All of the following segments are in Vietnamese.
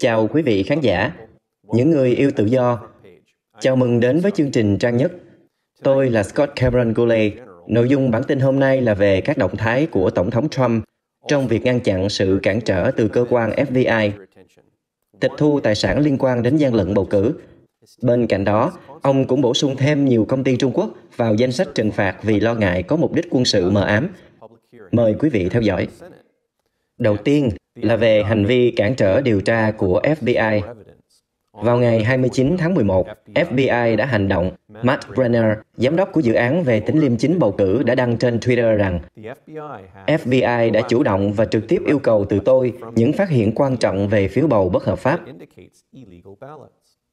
Chào quý vị khán giả, những người yêu tự do. Chào mừng đến với chương trình Trang Nhất. Tôi là Scott Cameron Gulley. Nội dung bản tin hôm nay là về các động thái của Tổng thống Trump trong việc ngăn chặn sự cản trở từ cơ quan FBI, tịch thu tài sản liên quan đến gian lận bầu cử. Bên cạnh đó, ông cũng bổ sung thêm nhiều công ty Trung Quốc vào danh sách trừng phạt vì lo ngại có mục đích quân sự mờ ám. Mời quý vị theo dõi. Đầu tiên là về hành vi cản trở điều tra của FBI. Vào ngày 29 tháng 11, FBI đã hành động. Matt Brenner, giám đốc của dự án về tính liêm chính bầu cử, đã đăng trên Twitter rằng FBI đã chủ động và trực tiếp yêu cầu từ tôi những phát hiện quan trọng về phiếu bầu bất hợp pháp.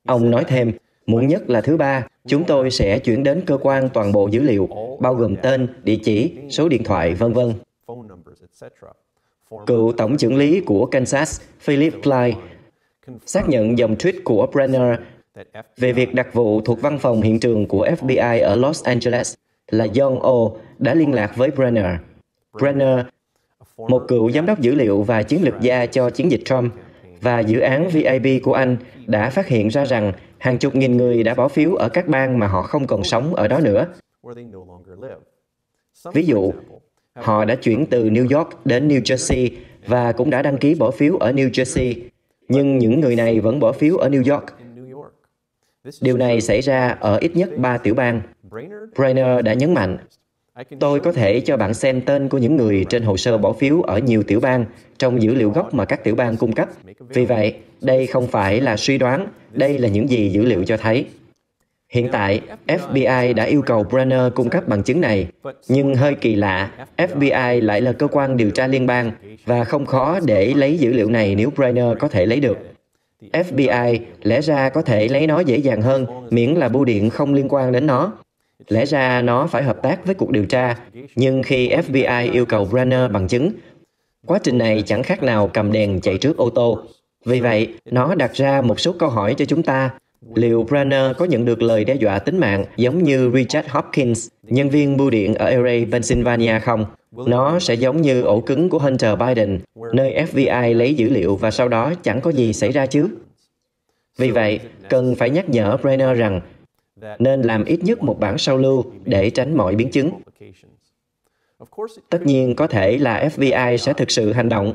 Ông nói thêm, muộn nhất là thứ Ba, chúng tôi sẽ chuyển đến cơ quan toàn bộ dữ liệu, bao gồm tên, địa chỉ, số điện thoại, v.v. Cựu tổng trưởng lý của Kansas, Philip Ply, xác nhận dòng tweet của Brenner về việc đặc vụ thuộc văn phòng hiện trường của FBI ở Los Angeles là John O đã liên lạc với Brenner. Brenner, một cựu giám đốc dữ liệu và chiến lược gia cho chiến dịch Trump và dự án VIP của anh, đã phát hiện ra rằng hàng chục nghìn người đã bỏ phiếu ở các bang mà họ không còn sống ở đó nữa. Ví dụ, họ đã chuyển từ New York đến New Jersey và cũng đã đăng ký bỏ phiếu ở New Jersey, nhưng những người này vẫn bỏ phiếu ở New York. Điều này xảy ra ở ít nhất 3 tiểu bang. Brenner đã nhấn mạnh, tôi có thể cho bạn xem tên của những người trên hồ sơ bỏ phiếu ở nhiều tiểu bang trong dữ liệu gốc mà các tiểu bang cung cấp. Vì vậy, đây không phải là suy đoán, đây là những gì dữ liệu cho thấy. Hiện tại, FBI đã yêu cầu Brenner cung cấp bằng chứng này, nhưng hơi kỳ lạ, FBI lại là cơ quan điều tra liên bang và không khó để lấy dữ liệu này nếu Brenner có thể lấy được. FBI lẽ ra có thể lấy nó dễ dàng hơn miễn là bưu điện không liên quan đến nó. Lẽ ra nó phải hợp tác với cuộc điều tra, nhưng khi FBI yêu cầu Brenner bằng chứng, quá trình này chẳng khác nào cầm đèn chạy trước ô tô. Vì vậy, nó đặt ra một số câu hỏi cho chúng ta. Liệu Brenner có nhận được lời đe dọa tính mạng giống như Richard Hopkins, nhân viên bưu điện ở LA, Pennsylvania không? Nó sẽ giống như ổ cứng của Hunter Biden, nơi FBI lấy dữ liệu và sau đó chẳng có gì xảy ra chứ? Vì vậy, cần phải nhắc nhở Brenner rằng nên làm ít nhất một bản sao lưu để tránh mọi biến chứng. Tất nhiên có thể là FBI sẽ thực sự hành động.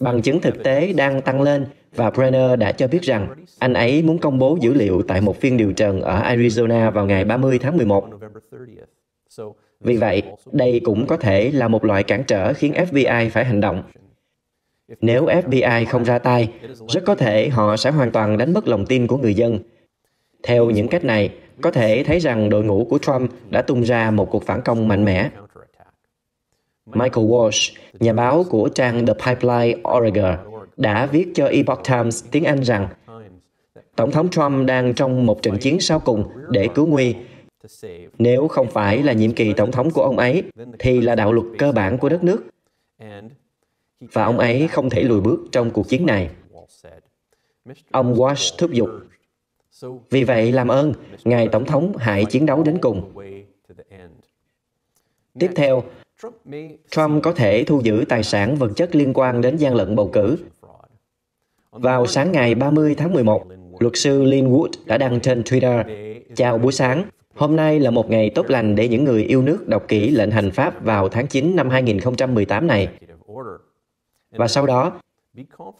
Bằng chứng thực tế đang tăng lên và Brenner đã cho biết rằng anh ấy muốn công bố dữ liệu tại một phiên điều trần ở Arizona vào ngày 30 tháng 11. Vì vậy, đây cũng có thể là một loại cản trở khiến FBI phải hành động. Nếu FBI không ra tay, rất có thể họ sẽ hoàn toàn đánh mất lòng tin của người dân. Theo những cách này, có thể thấy rằng đội ngũ của Trump đã tung ra một cuộc phản công mạnh mẽ. Michael Walsh, nhà báo của trang The Pipeline Oregon, đã viết cho Epoch Times tiếng Anh rằng Tổng thống Trump đang trong một trận chiến sau cùng để cứu nguy. Nếu không phải là nhiệm kỳ tổng thống của ông ấy, thì là đạo luật cơ bản của đất nước. Và ông ấy không thể lùi bước trong cuộc chiến này. Ông Walsh thúc giục. Vì vậy, làm ơn, Ngài Tổng thống hãy chiến đấu đến cùng. Tiếp theo, Trump có thể thu giữ tài sản vật chất liên quan đến gian lận bầu cử. Vào sáng ngày 30 tháng 11, luật sư Lin Wood đã đăng trên Twitter, chào buổi sáng, hôm nay là một ngày tốt lành để những người yêu nước đọc kỹ lệnh hành pháp vào tháng 9 năm 2018 này. Và sau đó,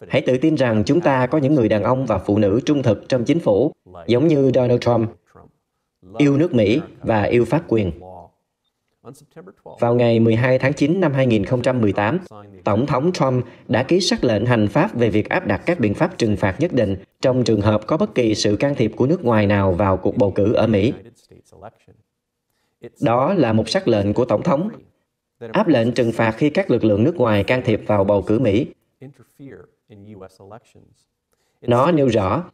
hãy tự tin rằng chúng ta có những người đàn ông và phụ nữ trung thực trong chính phủ, giống như Donald Trump, yêu nước Mỹ và yêu pháp quyền. Vào ngày 12 tháng 9 năm 2018, Tổng thống Trump đã ký sắc lệnh hành pháp về việc áp đặt các biện pháp trừng phạt nhất định trong trường hợp có bất kỳ sự can thiệp của nước ngoài nào vào cuộc bầu cử ở Mỹ. Đó là một sắc lệnh của Tổng thống, áp lệnh trừng phạt khi các lực lượng nước ngoài can thiệp vào bầu cử Mỹ. Nó nêu rõ,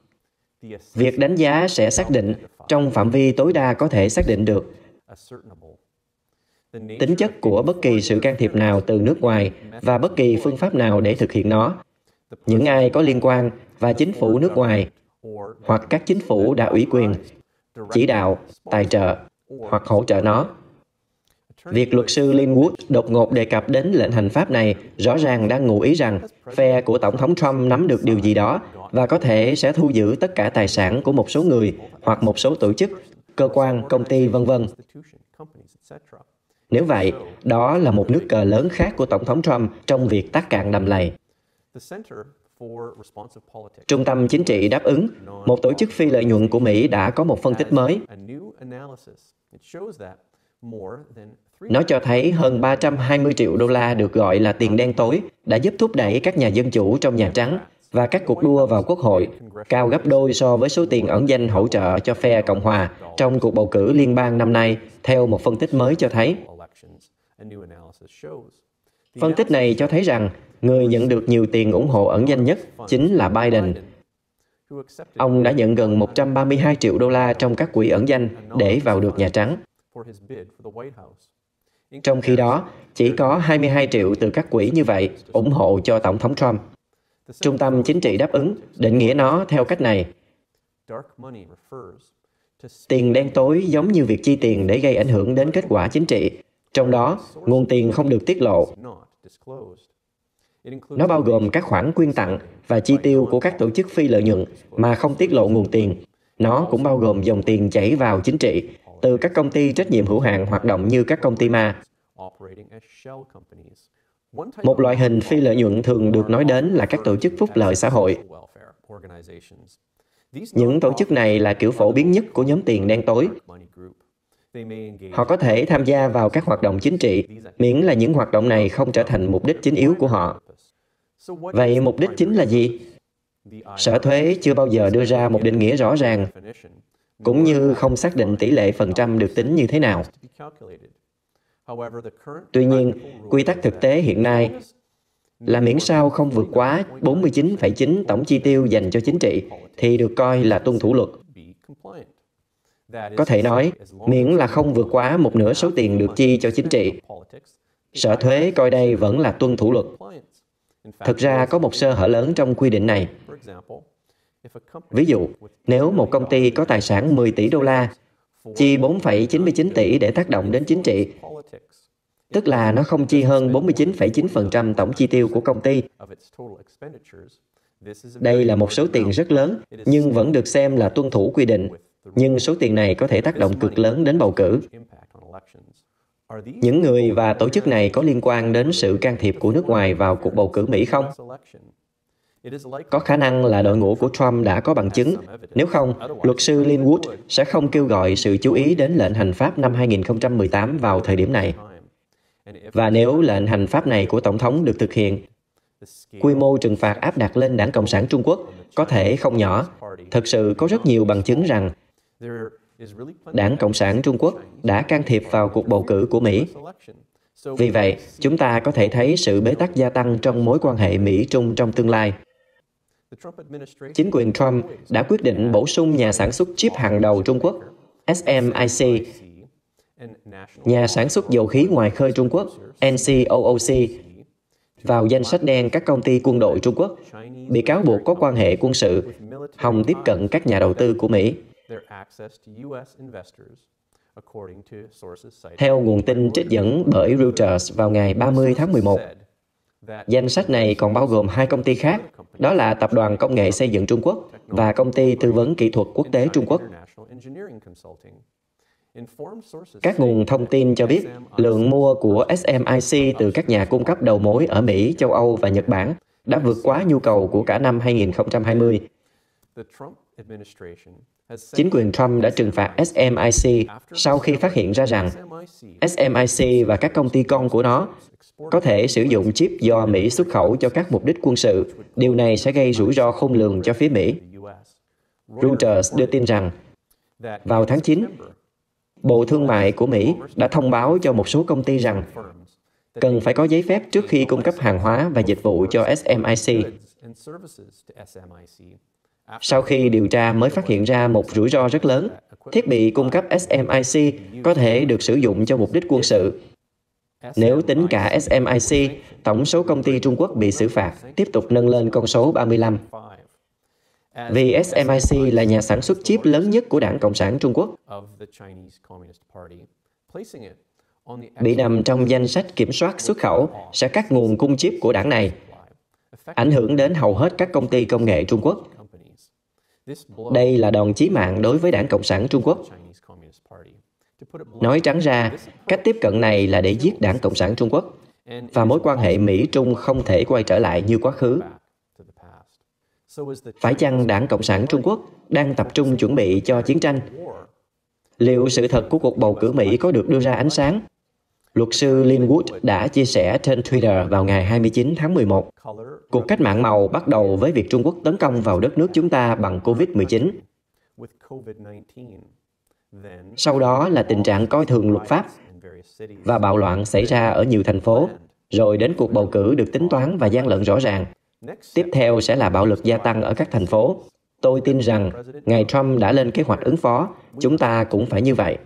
việc đánh giá sẽ xác định trong phạm vi tối đa có thể xác định được tính chất của bất kỳ sự can thiệp nào từ nước ngoài và bất kỳ phương pháp nào để thực hiện nó, những ai có liên quan và chính phủ nước ngoài hoặc các chính phủ đã ủy quyền, chỉ đạo, tài trợ hoặc hỗ trợ nó. Việc luật sư Lin Wood đột ngột đề cập đến lệnh hành pháp này rõ ràng đang ngụ ý rằng phe của Tổng thống Trump nắm được điều gì đó và có thể sẽ thu giữ tất cả tài sản của một số người hoặc một số tổ chức, cơ quan, công ty, v.v. Nếu vậy, đó là một nước cờ lớn khác của Tổng thống Trump trong việc tát cạn đầm lầy. Trung tâm Chính trị Đáp ứng, một tổ chức phi lợi nhuận của Mỹ đã có một phân tích mới. Nó cho thấy hơn 320 triệu đô la được gọi là tiền đen tối đã giúp thúc đẩy các nhà dân chủ trong Nhà Trắng và các cuộc đua vào Quốc hội, cao gấp đôi so với số tiền ẩn danh hỗ trợ cho phe Cộng hòa trong cuộc bầu cử liên bang năm nay, theo một phân tích mới cho thấy. Phân tích này cho thấy rằng người nhận được nhiều tiền ủng hộ ẩn danh nhất chính là Biden. Ông đã nhận gần 132 triệu đô la trong các quỹ ẩn danh để vào được Nhà Trắng. Trong khi đó, chỉ có 22 triệu từ các quỹ như vậy ủng hộ cho Tổng thống Trump. Trung tâm Chính trị Đáp ứng định nghĩa nó theo cách này. Tiền đen tối giống như việc chi tiền để gây ảnh hưởng đến kết quả chính trị. Trong đó, nguồn tiền không được tiết lộ. Nó bao gồm các khoản quyên tặng và chi tiêu của các tổ chức phi lợi nhuận mà không tiết lộ nguồn tiền. Nó cũng bao gồm dòng tiền chảy vào chính trị từ các công ty trách nhiệm hữu hạn hoạt động như các công ty ma. Một loại hình phi lợi nhuận thường được nói đến là các tổ chức phúc lợi xã hội. Những tổ chức này là kiểu phổ biến nhất của nhóm tiền đen tối. Họ có thể tham gia vào các hoạt động chính trị, miễn là những hoạt động này không trở thành mục đích chính yếu của họ. Vậy mục đích chính là gì? Sở thuế chưa bao giờ đưa ra một định nghĩa rõ ràng, cũng như không xác định tỷ lệ phần trăm được tính như thế nào. Tuy nhiên, quy tắc thực tế hiện nay là miễn sao không vượt quá 49,9 tổng chi tiêu dành cho chính trị thì được coi là tuân thủ luật. Có thể nói, miễn là không vượt quá một nửa số tiền được chi cho chính trị, sở thuế coi đây vẫn là tuân thủ luật. Thực ra có một sơ hở lớn trong quy định này. Ví dụ, nếu một công ty có tài sản 10 tỷ đô la, chi 4,99 tỷ để tác động đến chính trị, tức là nó không chi hơn 49,9% tổng chi tiêu của công ty. Đây là một số tiền rất lớn, nhưng vẫn được xem là tuân thủ quy định. Nhưng số tiền này có thể tác động cực lớn đến bầu cử. Những người và tổ chức này có liên quan đến sự can thiệp của nước ngoài vào cuộc bầu cử Mỹ không? Có khả năng là đội ngũ của Trump đã có bằng chứng. Nếu không, luật sư Lin Wood sẽ không kêu gọi sự chú ý đến lệnh hành pháp năm 2018 vào thời điểm này. Và nếu lệnh hành pháp này của Tổng thống được thực hiện, quy mô trừng phạt áp đặt lên Đảng Cộng sản Trung Quốc có thể không nhỏ. Thực sự có rất nhiều bằng chứng rằng Đảng Cộng sản Trung Quốc đã can thiệp vào cuộc bầu cử của Mỹ. Vì vậy, chúng ta có thể thấy sự bế tắc gia tăng trong mối quan hệ Mỹ-Trung trong tương lai. Chính quyền Trump đã quyết định bổ sung nhà sản xuất chip hàng đầu Trung Quốc, SMIC, nhà sản xuất dầu khí ngoài khơi Trung Quốc, CNOOC, vào danh sách đen các công ty quân đội Trung Quốc, bị cáo buộc có quan hệ quân sự, hòng tiếp cận các nhà đầu tư của Mỹ. Theo nguồn tin trích dẫn bởi Reuters vào ngày 30 tháng 11, danh sách này còn bao gồm hai công ty khác, đó là Tập đoàn Công nghệ Xây dựng Trung Quốc và Công ty Tư vấn Kỹ thuật Quốc tế Trung Quốc. Các nguồn thông tin cho biết lượng mua của SMIC từ các nhà cung cấp đầu mối ở Mỹ, châu Âu và Nhật Bản đã vượt quá nhu cầu của cả năm 2020. Chính quyền Trump đã trừng phạt SMIC sau khi phát hiện ra rằng SMIC và các công ty con của nó có thể sử dụng chip do Mỹ xuất khẩu cho các mục đích quân sự. Điều này sẽ gây rủi ro khôn lường cho phía Mỹ. Reuters đưa tin rằng, vào tháng 9, Bộ Thương mại của Mỹ đã thông báo cho một số công ty rằng cần phải có giấy phép trước khi cung cấp hàng hóa và dịch vụ cho SMIC. Sau khi điều tra mới phát hiện ra một rủi ro rất lớn, thiết bị cung cấp SMIC có thể được sử dụng cho mục đích quân sự. Nếu tính cả SMIC, tổng số công ty Trung Quốc bị xử phạt tiếp tục nâng lên con số 35. Vì SMIC là nhà sản xuất chip lớn nhất của Đảng Cộng sản Trung Quốc, bị nằm trong danh sách kiểm soát xuất khẩu sẽ cắt nguồn cung chip của đảng này, ảnh hưởng đến hầu hết các công ty công nghệ Trung Quốc. Đây là đòn chí mạng đối với Đảng Cộng sản Trung Quốc. Nói trắng ra, cách tiếp cận này là để giết Đảng Cộng sản Trung Quốc, và mối quan hệ Mỹ-Trung không thể quay trở lại như quá khứ. Phải chăng Đảng Cộng sản Trung Quốc đang tập trung chuẩn bị cho chiến tranh? Liệu sự thật của cuộc bầu cử Mỹ có được đưa ra ánh sáng? Luật sư Lin Wood đã chia sẻ trên Twitter vào ngày 29 tháng 11. Cuộc cách mạng màu bắt đầu với việc Trung Quốc tấn công vào đất nước chúng ta bằng COVID-19. Sau đó là tình trạng coi thường luật pháp và bạo loạn xảy ra ở nhiều thành phố, rồi đến cuộc bầu cử được tính toán và gian lận rõ ràng. Tiếp theo sẽ là bạo lực gia tăng ở các thành phố. Tôi tin rằng ngài Trump đã lên kế hoạch ứng phó, chúng ta cũng phải như vậy.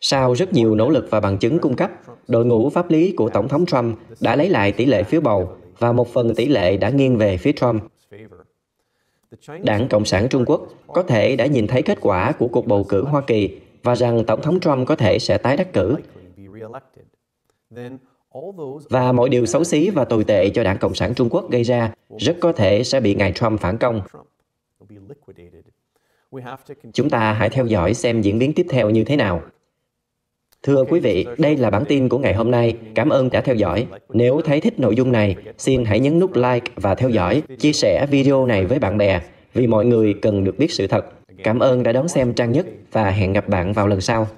Sau rất nhiều nỗ lực và bằng chứng cung cấp, đội ngũ pháp lý của Tổng thống Trump đã lấy lại tỷ lệ phiếu bầu và một phần tỷ lệ đã nghiêng về phía Trump. Đảng Cộng sản Trung Quốc có thể đã nhìn thấy kết quả của cuộc bầu cử Hoa Kỳ và rằng Tổng thống Trump có thể sẽ tái đắc cử. Và mọi điều xấu xí và tồi tệ do Đảng Cộng sản Trung Quốc gây ra rất có thể sẽ bị ngài Trump phản công. Chúng ta hãy theo dõi xem diễn biến tiếp theo như thế nào. Thưa quý vị, đây là bản tin của ngày hôm nay. Cảm ơn đã theo dõi. Nếu thấy thích nội dung này, xin hãy nhấn nút like và theo dõi, chia sẻ video này với bạn bè, vì mọi người cần được biết sự thật. Cảm ơn đã đón xem trang nhất và hẹn gặp bạn vào lần sau.